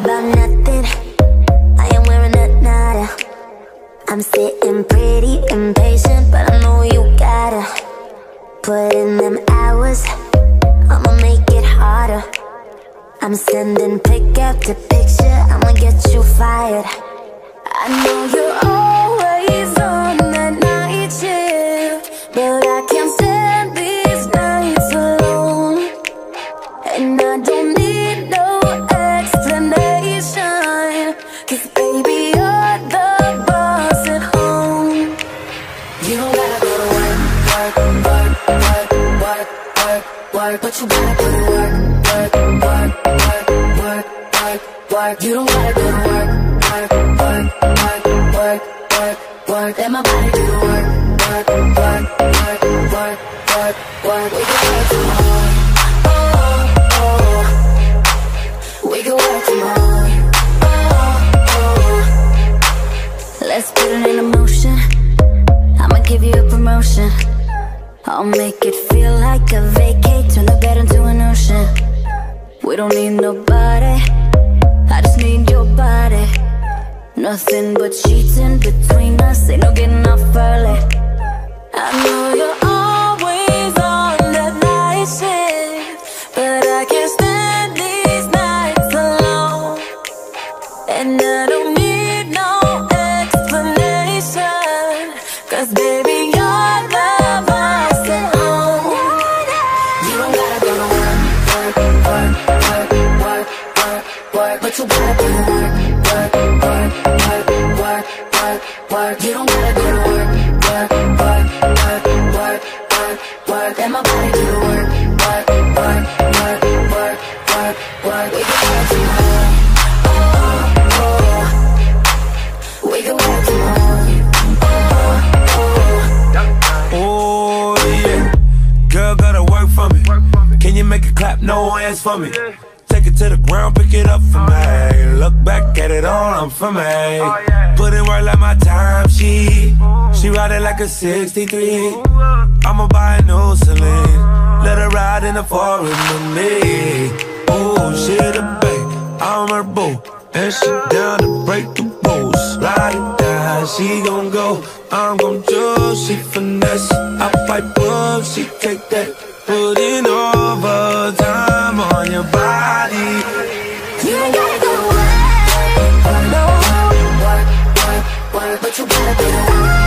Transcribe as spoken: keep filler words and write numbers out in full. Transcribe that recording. about nothing. I am wearing a nada. I'm sitting pretty impatient, but I know you gotta put in them hours. I'ma make it harder. I'm sending pick up to picture. I'ma get you fired. I know you're always on that night shift, but I can't stand these nights alone. And I don't need no explanation, 'cause baby, you're the boss at home. You don't gotta go to work, work, work, work, work, work, work, but you gotta go to work, work, work, work, work, work, work. You don't gotta go to work. Let my body do the work, work, work, work, work, work, work. We can work from home, oh, oh, oh. We can work from home, oh, oh, oh. Let's put it in motion. I'ma give you a promotion. I'll make it feel like a vacate. Turn the bed into an ocean. We don't need nobody. I just need your body. Nothing but cheating between us, ain't no getting off early. I know you're always on that night shift, but I can't stand these nights alone. And I don't need no explanation, 'cause baby, you're the boss at home. You don't gotta go to work, work, work, work, work, work, work, but you gotta do the work. Work. You don't gotta go to work, work, work, work, work, work, work. Let my body do the work, work, work, work, work, work, work. We can work from home, oh, oh, oh. We can work from home, oh, oh, oh. Oh yeah, girl gotta work for me. Can you make it clap, no hands for me? Take it to the ground, pick it up for me. Look back at it all, I'm for me. Put in work like my time, she She ride it like a sixty-three. I'ma buy a new Celine. Let her ride in the foreign with me. Ooh, she the babe, I'm her boo. And she down to break the rules. Ride it down, she gon' go, I'm gon' choose. She finesse, I pipe up, she take that. Put in overtime on your body. You ain't gotta go away, no. But you gotta do it.